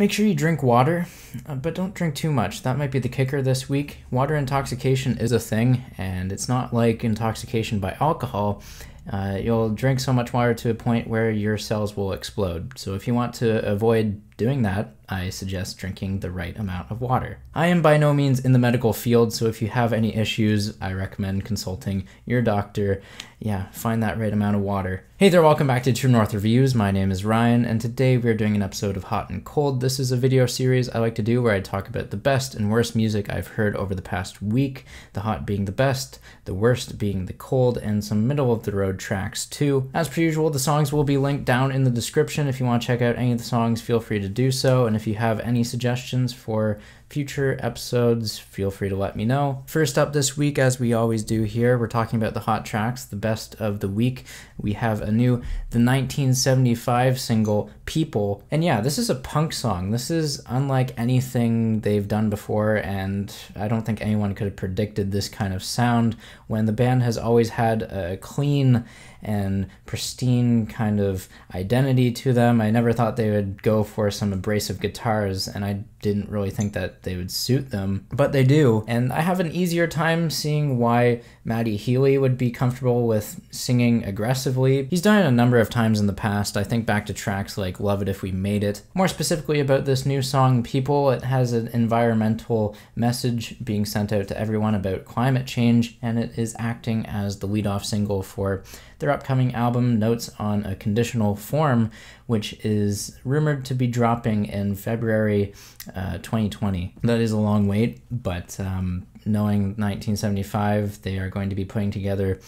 Make sure you drink water, but don't drink too much. That might be the kicker this week. Water intoxication is a thing, and it's not like intoxication by alcohol. You'll drink so much water to a point where your cells will explode. So if you want to avoid doing that, I suggest drinking the right amount of water. I am by no means in the medical field, so if you have any issues, I recommend consulting your doctor. Yeah, find that right amount of water. Hey there, welcome back to True North Reviews. My name is Ryan, and today we're doing an episode of Hot and Cold. This is a video series I like to do where I talk about the best and worst music I've heard over the past week, the hot being the best, the worst being the cold, and some middle of the road tracks too. As per usual, the songs will be linked down in the description. If you want to check out any of the songs, feel free to do so, and if you have any suggestions for future episodes, feel free to let me know. First up this week, as we always do here, we're talking about the hot tracks, the best of the week. We have a new The 1975 single, People, and yeah, this is a punk song. This is unlike anything they've done before, and I don't think anyone could have predicted this kind of sound when the band has always had a clean and pristine kind of identity to them. I never thought they would go for some abrasive guitars, and I didn't really think that they would suit them, but they do. And I have an easier time seeing why Matty Healy would be comfortable with singing aggressively. He's done it a number of times in the past. I think back to tracks like Love It If We Made It. More specifically about this new song, People, it has an environmental message being sent out to everyone about climate change, and it is acting as the lead-off single for their upcoming album, Notes on a Conditional Form, which is rumored to be dropping in February 2020. That is a long wait, but knowing 1975, they are going to be putting together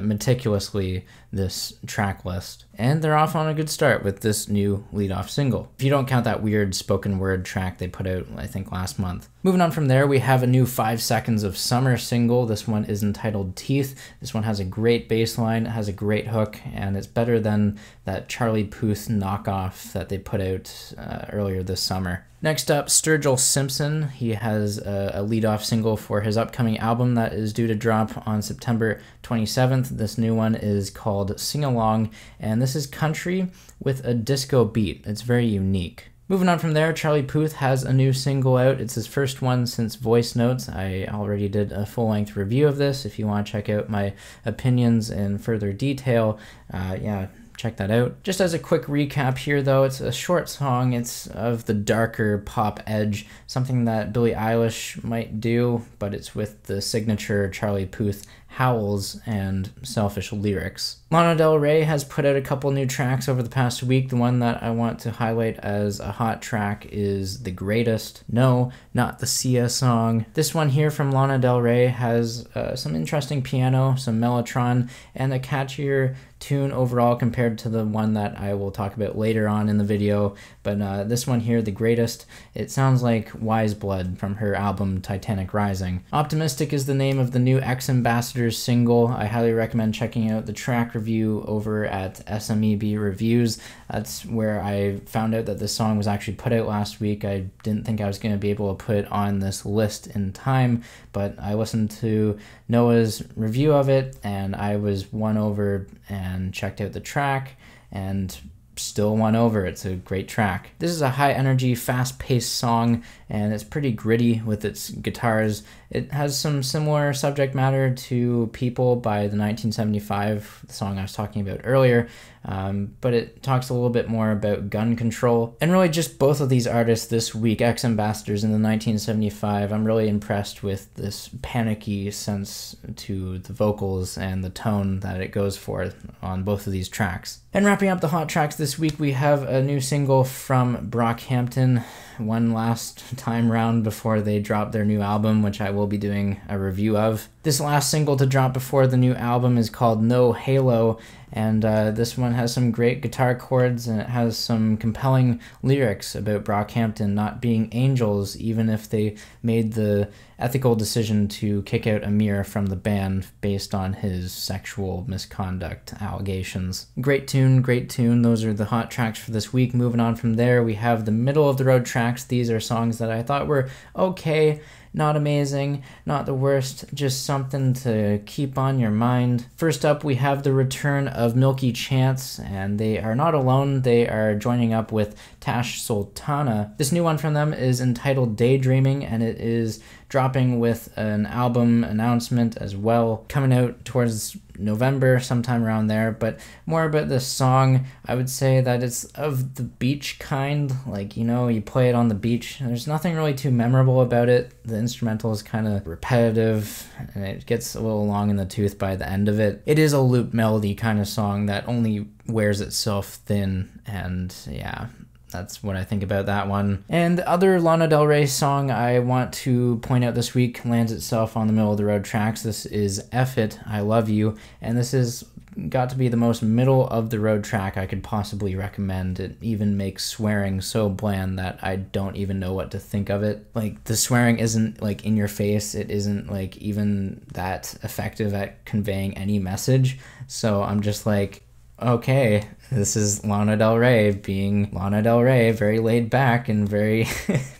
meticulously this track list, and they're off on a good start with this new lead-off single, if you don't count that weird spoken word track they put out, I think, last month. Moving on from there, we have a new 5 Seconds of Summer single. This one is entitled Teeth. This one has a great bass line, it has a great hook, and it's better than that Charlie Puth knockoff that they put out earlier this summer. Next up, Sturgill Simpson. He has a lead-off single for his upcoming album that is due to drop on September 27th. This new one is called Sing Along, and this is country with a disco beat. It's very unique. Moving on from there, Charlie Puth has a new single out. It's his first one since Voice Notes. I already did a full-length review of this. If you want to check out my opinions in further detail, yeah, check that out. Just as a quick recap here though, it's a short song, it's of the darker pop edge, something that Billie Eilish might do, but it's with the signature Charlie Puth howls and selfish lyrics. Lana Del Rey has put out a couple new tracks over the past week. The one that I want to highlight as a hot track is The Greatest. No, not the Sia song. This one here from Lana Del Rey has some interesting piano, some mellotron, and a catchier tune overall compared to the one that I will talk about later on in the video. But this one here, The Greatest, it sounds like Wise Blood from her album Titanic Rising. Optimistic is the name of the new X Ambassadors single. I highly recommend checking out the track review over at SMEB Reviews. That's where I found out that this song was actually put out last week. I didn't think I was going to be able to put it on this list in time, but I listened to Noah's review of it, and I was won over and checked out the track, and still won over. It's a great track. This is a high energy, fast paced song, and it's pretty gritty with its guitars. It has some similar subject matter to People by the 1975, the song I was talking about earlier, but it talks a little bit more about gun control. And really just both of these artists this week, X Ambassadors and the 1975, I'm really impressed with this panicky sense to the vocals and the tone that it goes for on both of these tracks. And wrapping up the hot tracks this week, we have a new single from Brockhampton, one last time round before they drop their new album, which I will be doing a review of. This last single to drop before the new album is called No Halo, and this one has some great guitar chords, and it has some compelling lyrics about Brockhampton not being angels, even if they made the ethical decision to kick out Amir from the band based on his sexual misconduct allegations. Great tune, those are the hot tracks for this week. Moving on from there, we have the middle of the road tracks. These are songs that I thought were okay, not amazing, not the worst, just something to keep on your mind. First up, we have the return of Milky Chance, and they are not alone. They are joining up with Tash Sultana. This new one from them is entitled Daydreaming, and it is dropping with an album announcement as well, coming out towards November, sometime around there. But more about this song, I would say that it's of the beach kind, like, you know, you play it on the beach. There's nothing really too memorable about it. The instrumental is kind of repetitive, and it gets a little long in the tooth by the end of it. It is a loop melody kind of song that only wears itself thin, and yeah, that's what I think about that one. And the other Lana Del Rey song I want to point out this week lands itself on the middle of the road tracks. This is F It, I Love You, and this has got to be the most middle of the road track I could possibly recommend. It even makes swearing so bland that I don't even know what to think of it. Like, the swearing isn't like in your face, it isn't like even that effective at conveying any message. So I'm just like, okay, this is Lana Del Rey being Lana Del Rey, very laid back and very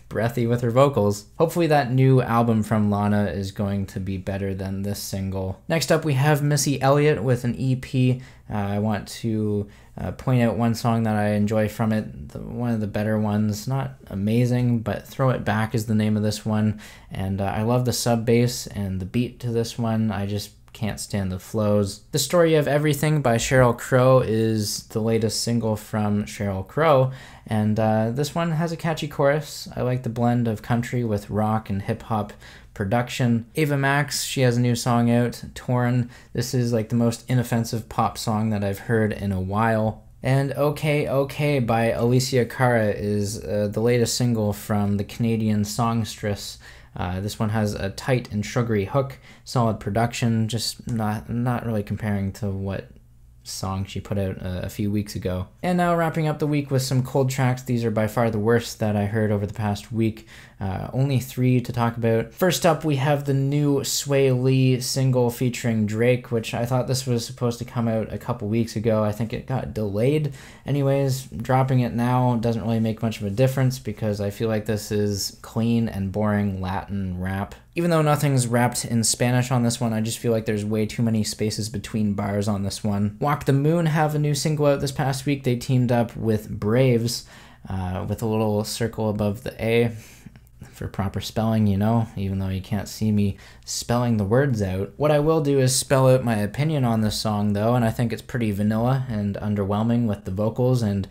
breathy with her vocals. Hopefully that new album from Lana is going to be better than this single. Next up, we have Missy Elliott with an EP. I want to point out one song that I enjoy from it, one of the better ones. Not amazing, but Throw It Back is the name of this one. And I love the sub bass and the beat to this one. I just can't stand the flows. The Story of Everything by Sheryl Crow is the latest single from Sheryl Crow, and this one has a catchy chorus. I like the blend of country with rock and hip-hop production. Ava Max, she has a new song out, Torn. This is like the most inoffensive pop song that I've heard in a while. And Okay Okay by Alessia Cara is the latest single from the Canadian songstress. This one has a tight and sugary hook, solid production, just not really comparing to what song she put out a few weeks ago. And now wrapping up the week with some cold tracks. These are by far the worst that I heard over the past week. Only three to talk about. First up, we have the new Swae Lee single featuring Drake, which I thought this was supposed to come out a couple weeks ago. I think it got delayed. Anyways, dropping it now doesn't really make much of a difference because I feel like this is clean and boring Latin rap. Even though nothing's wrapped in Spanish on this one, I just feel like there's way too many spaces between bars on this one. Walk the Moon have a new single out this past week. They teamed up with Braves, with a little circle above the A for proper spelling, you know, even though you can't see me spelling the words out. What I will do is spell out my opinion on this song, though, and I think it's pretty vanilla and underwhelming with the vocals and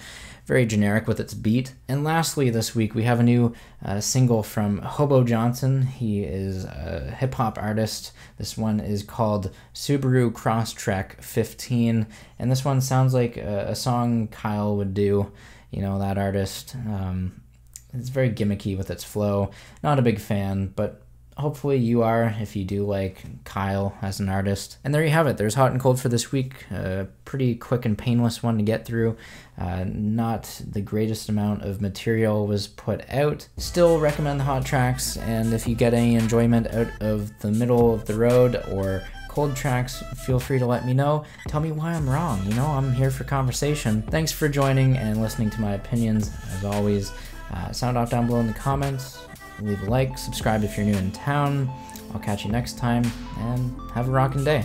very generic with its beat. And lastly this week, we have a new single from Hobo Johnson. He is a hip-hop artist. This one is called Subaru Crosstrek XV, and this one sounds like a song Kyle would do, you know, that artist. It's very gimmicky with its flow. Not a big fan, but hopefully you are if you do like Kyle as an artist. And there you have it. There's Hot and Cold for this week. A pretty quick and painless one to get through. Not the greatest amount of material was put out. Still recommend the hot tracks, and if you get any enjoyment out of the middle of the road or cold tracks, feel free to let me know. Tell me why I'm wrong. You know, I'm here for conversation. Thanks for joining and listening to my opinions. As always, sound off down below in the comments, leave a like, subscribe if you're new in town. I'll catch you next time, and have a rockin' day.